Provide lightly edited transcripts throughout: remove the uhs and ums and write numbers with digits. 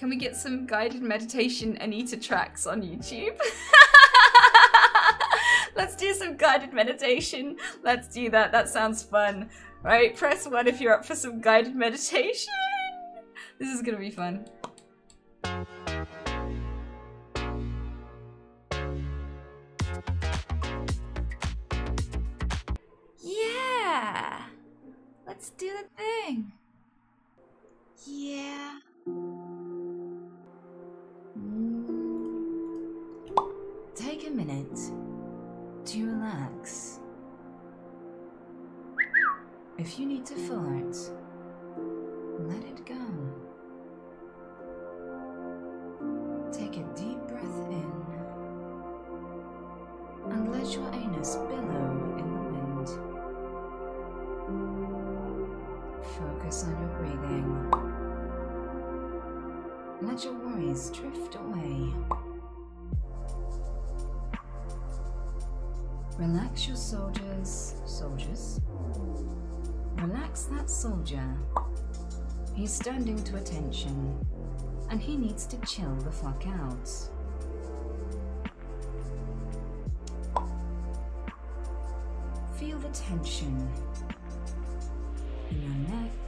Can we get some guided meditation Anita tracks on YouTube? Let's do some guided meditation. Let's do that. That sounds fun. Right, press 1 if you're up for some guided meditation. This is gonna be fun. Yeah! Let's do the thing. Yeah. Take a minute to relax. If you need to fart, let it go. Take a deep breath in and let your anus billow in the wind. Focus on your breathing. Let your worries drift away. Relax your soldiers. Relax that soldier. He's standing to attention, and he needs to chill the fuck out. Feel the tension in your neck,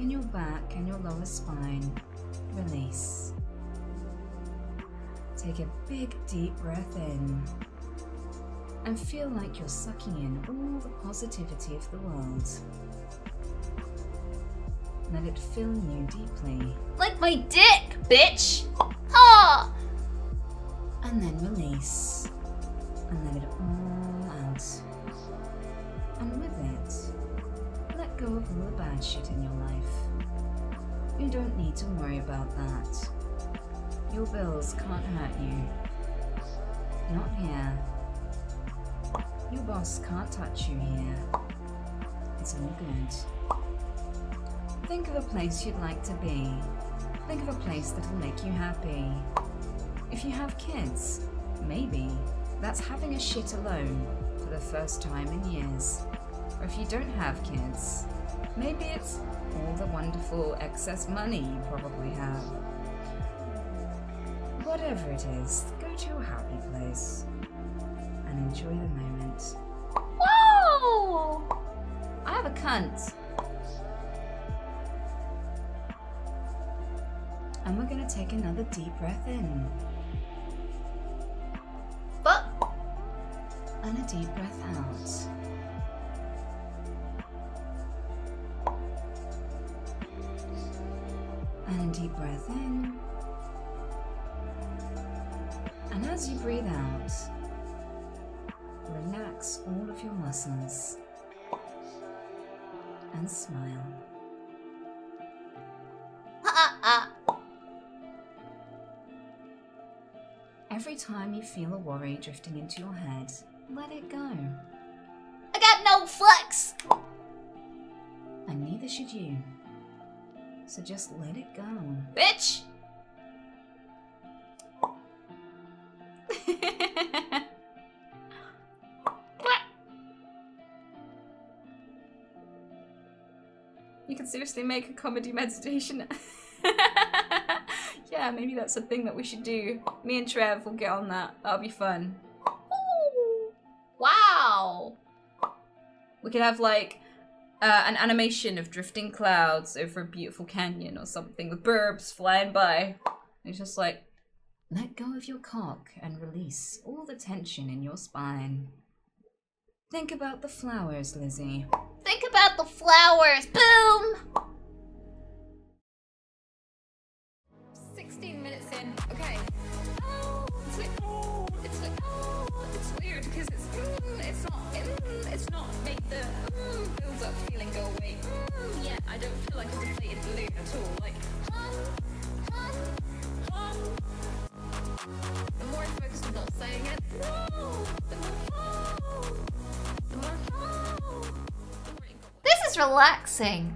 in your back, and your lower spine. Release. Take a big deep breath in, and feel like you're sucking in all the positivity of the world. Let it fill you deeply. Like my dick, bitch! Ah! And then release. And let it all out. And with it, let go of all the bad shit in your life. You don't need to worry about that. Your bills can't hurt you. Not here. Your boss can't touch you here. It's all good. Think of a place you'd like to be. Think of a place that'll make you happy. If you have kids, maybe that's having a shit alone for the first time in years. Or if you don't have kids, maybe it's all the wonderful excess money you probably have. Whatever it is, go to a happy place and enjoy the moment. Whoa! I have a cunt. And we're gonna take another deep breath in. But and a deep breath out. And a deep breath in. And as you breathe out, relax all of your muscles and smile. Every time you feel a worry drifting into your head, let it go. I got no flex! And neither should you. So just let it go. Bitch! You can seriously make a comedy meditation. Yeah, maybe that's a thing that we should do. Me and Trev will get on that. That'll be fun. Ooh. Wow! We could have like an animation of drifting clouds over a beautiful canyon or something with birds flying by. It's just like, let go of your cock and release all the tension in your spine. Think about the flowers, Lizzie. Think about the flowers! Boom! 16 minutes in. Okay. Oh, it's like, oh, it's like, oh, it's weird because it's not make the build up feeling go away. Yeah, I don't feel like a deflated balloon at all. Like, the more I focus on not saying it, the more relaxing.